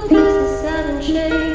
pieces haven't changed.